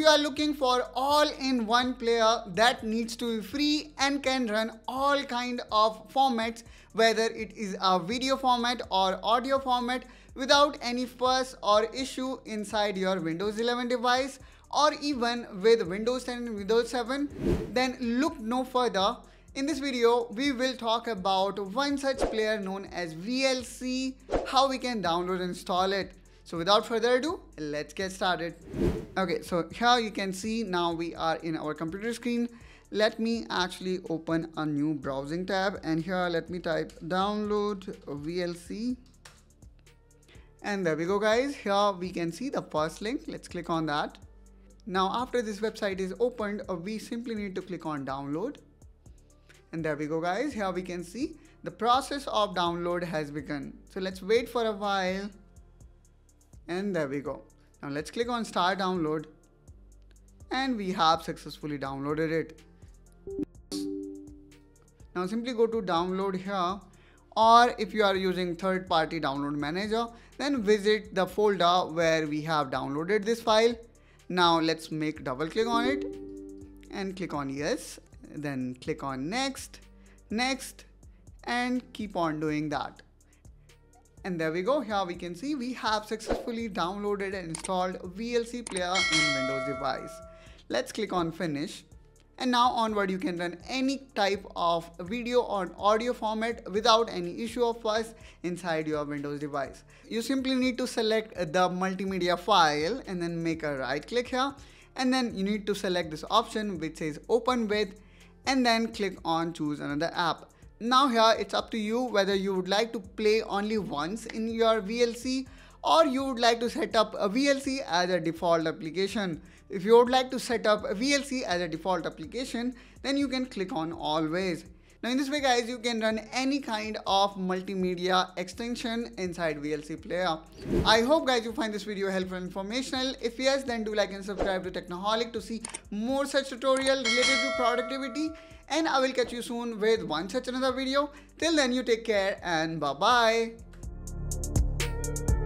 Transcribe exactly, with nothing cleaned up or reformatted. you are looking for all-in-one player that needs to be free and can run all kind of formats, whether it is a video format or audio format, without any fuss or issue inside your Windows eleven device or even with Windows ten and Windows seven, then look no further. In this video, we will talk about one such player known as V L C, how we can download and install it. So without further ado, let's get started. Okay, so here you can see now we are in our computer screen. Let me actually open a new browsing tab, and here let me type download V L C. And there we go, guys. Here we can see the first link. Let's click on that. Now after this website is opened, we simply need to click on download. And there we go, guys. Here we can see the process of download has begun. So let's wait for a while. And there we go. Now let's click on start download. And we have successfully downloaded it. Now simply go to download here. Or if you are using third-party download manager, then visit the folder where we have downloaded this file. Now let's make double click on it and click on yes. Then click on next, next, and keep on doing that. And there we go. Here we can see we have successfully downloaded and installed V L C player in Windows device. Let's click on finish. And now onward, you can run any type of video or audio format without any issue of fuss inside your Windows device. You simply need to select the multimedia file and then make a right click here. And then you need to select this option which says open with, and then click on choose another app. Now here it's up to you whether you would like to play only once in your V L C or you would like to set up a V L C as a default application. If you would like to set up a V L C as a default application, then you can click on always. Now in this way, guys, you can run any kind of multimedia extension inside V L C player. I hope, guys, you find this video helpful and informational. If yes, then do like and subscribe to Technoholic to see more such tutorial related to productivity. And I will catch you soon with one such another video. Till then, you take care and bye-bye.